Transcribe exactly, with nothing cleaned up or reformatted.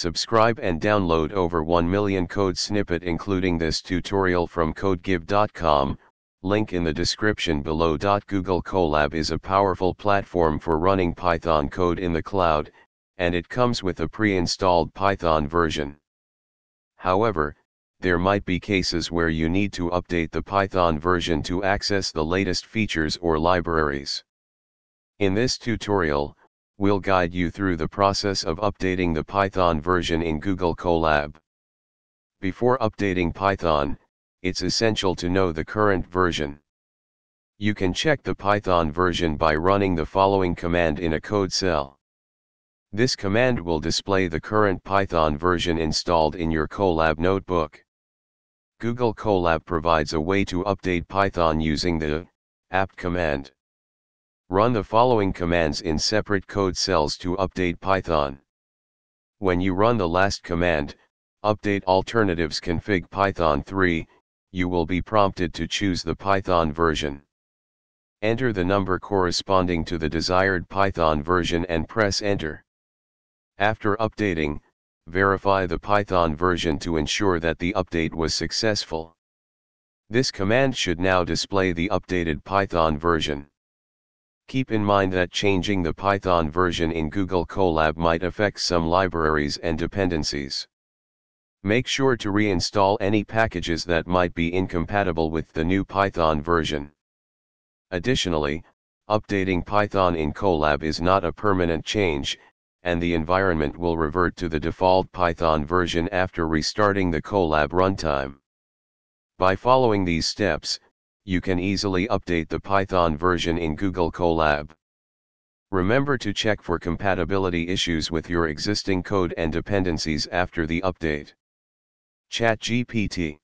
Subscribe and download over one million code snippet including this tutorial from CodeGive dot com, link in the description below. Google Colab is a powerful platform for running Python code in the cloud, and it comes with a pre-installed Python version. However, there might be cases where you need to update the Python version to access the latest features or libraries. In this tutorial, we'll guide you through the process of updating the Python version in Google Colab. Before updating Python, it's essential to know the current version. You can check the Python version by running the following command in a code cell. This command will display the current Python version installed in your Colab notebook. Google Colab provides a way to update Python using the apt command. Run the following commands in separate code cells to update Python. When you run the last command, update alternatives config Python three, you will be prompted to choose the Python version. Enter the number corresponding to the desired Python version and press enter. After updating, verify the Python version to ensure that the update was successful. This command should now display the updated Python version. Keep in mind that changing the Python version in Google Colab might affect some libraries and dependencies. Make sure to reinstall any packages that might be incompatible with the new Python version. Additionally, updating Python in Colab is not a permanent change, and the environment will revert to the default Python version after restarting the Colab runtime. By following these steps, you can easily update the Python version in Google Colab. Remember to check for compatibility issues with your existing code and dependencies after the update. ChatGPT